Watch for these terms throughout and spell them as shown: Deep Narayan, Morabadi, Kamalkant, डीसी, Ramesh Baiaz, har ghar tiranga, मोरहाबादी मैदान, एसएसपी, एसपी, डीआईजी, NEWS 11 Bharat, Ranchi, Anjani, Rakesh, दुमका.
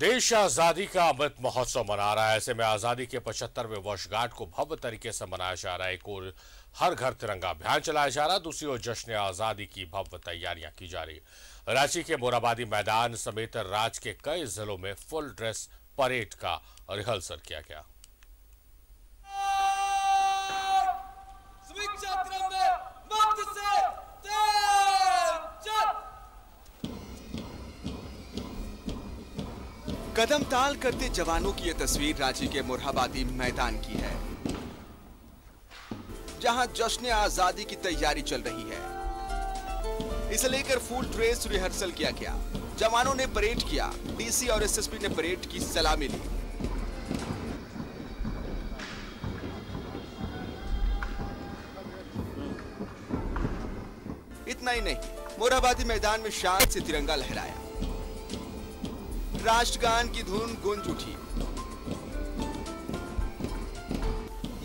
देश आज़ादी का अमृत महोत्सव मना रहा है। ऐसे में आज़ादी के 75वें वर्षगांठ को भव्य तरीके से मनाया जा रहा है। एक ओर हर घर तिरंगा अभियान चलाया जा रहा है, दूसरी ओर जश्न-ए-आज़ादी की भव्य तैयारियां की जा रही है। रांची के मोराबादी मैदान समेत राज्य के कई जिलों में फुल ड्रेस परेड का रिहर्सल किया गया। कदम ताल करते जवानों की यह तस्वीर रांची के मोरहाबादी मैदान की है, जहां जश्न आजादी की तैयारी चल रही है। इसे लेकर फुल ड्रेस रिहर्सल किया गया। जवानों ने परेड किया, डीसी और एसएसपी ने परेड की सलामी ली। इतना ही नहीं, मोरहाबादी मैदान में शान से तिरंगा लहराया, राष्ट्रगान की धुन गूंज उठी।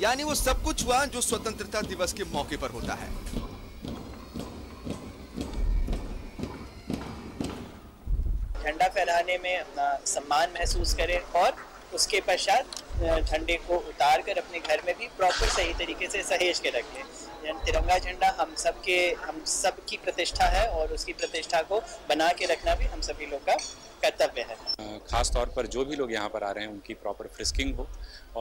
यानी वो सब कुछ हुआ जो स्वतंत्रता दिवस के मौके पर होता है। ठंडा फैलाने में अपना सम्मान महसूस करें और उसके पश्चात ठंडे को उतार कर अपने घर में भी प्रॉपर सही तरीके से सहेज के रखें। तिरंगा झंडा हम सब की प्रतिष्ठा है और उसकी प्रतिष्ठा को बना के रखना भी हम सभी लोग का कर्तव्य है। खास तौर पर जो भी लोग यहाँ पर आ रहे हैं उनकी प्रॉपर फ्रिस्किंग हो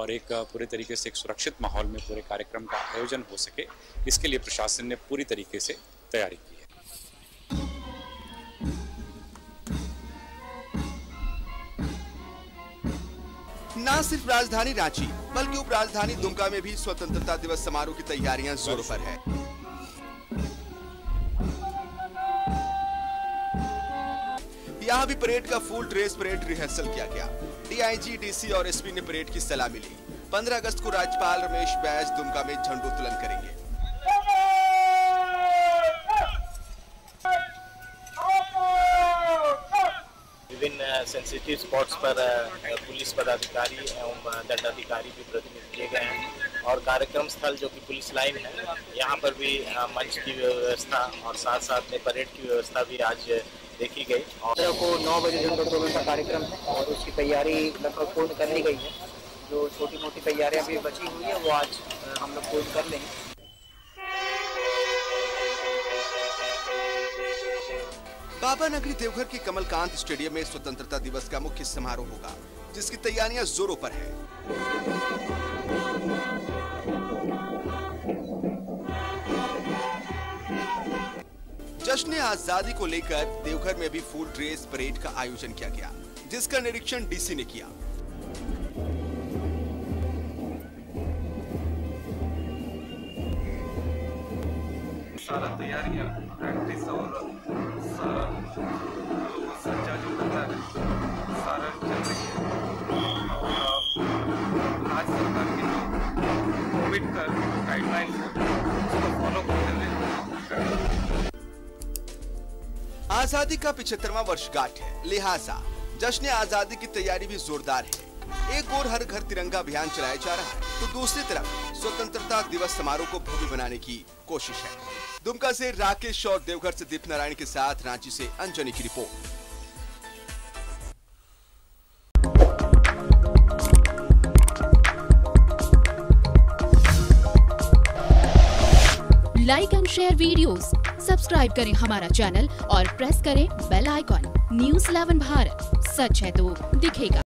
और एक पूरे तरीके से एक सुरक्षित माहौल में पूरे कार्यक्रम का आयोजन हो सके, इसके लिए प्रशासन ने पूरी तरीके से तैयारी की है। न सिर्फ राजधानी रांची बल्कि उप राजधानी दुमका में भी स्वतंत्रता दिवस समारोह की तैयारियां जोरों पर है। यहाँ भी परेड का फुल ड्रेस परेड रिहर्सल किया गया। डीआईजी, डीसी और एसपी ने परेड की सलामी ली। 15 अगस्त को राज्यपाल रमेश बैज दुमका में झंडोत्तोलन करेंगे। विभिन्न सेंसिटिव स्पॉट्स पर पुलिस पदाधिकारी एवं दंडाधिकारी भी प्रतिनियुक्त किए गए हैं और कार्यक्रम स्थल जो कि पुलिस लाइन है यहाँ पर भी मंच की व्यवस्था और साथ साथ में परेड की व्यवस्था भी आज देखी गई। और को 9 बजे झंडोत्तोलन का कार्यक्रम है और उसकी तैयारी लगभग पूर्ण कर ली गई है। जो छोटी मोटी तैयारियाँ भी बची हुई है वो आज हम लोग पूर्ण कर लेंगे। बाबा नगरी देवघर के कमलकांत स्टेडियम में स्वतंत्रता दिवस का मुख्य समारोह होगा, जिसकी तैयारियां जोरों पर है। जश्न आजादी को लेकर देवघर में भी फुल ड्रेस परेड का आयोजन किया गया, जिसका निरीक्षण डीसी ने किया। सारा तैयारियां, प्रैक्टिस और सारा लोगों से जो करना है सारा चल रही है और राज्य सरकार की कोविड का गाइडलाइंस उसको फॉलो करते हुए। आजादी का 75वां वर्षगांठ है, लिहाजा जश्न आजादी की तैयारी भी जोरदार है। एक ओर हर घर तिरंगा अभियान चलाया जा रहा है तो दूसरी तरफ स्वतंत्रता दिवस समारोह को भव्य बनाने की कोशिश है। दुमका से राकेश और देवघर से दीप नारायण के साथ रांची से अंजनी की report. Like and share videos, subscribe करें हमारा चैनल और प्रेस करें बेल आइकॉन। न्यूज़ 11 भारत, सच है तो दिखेगा।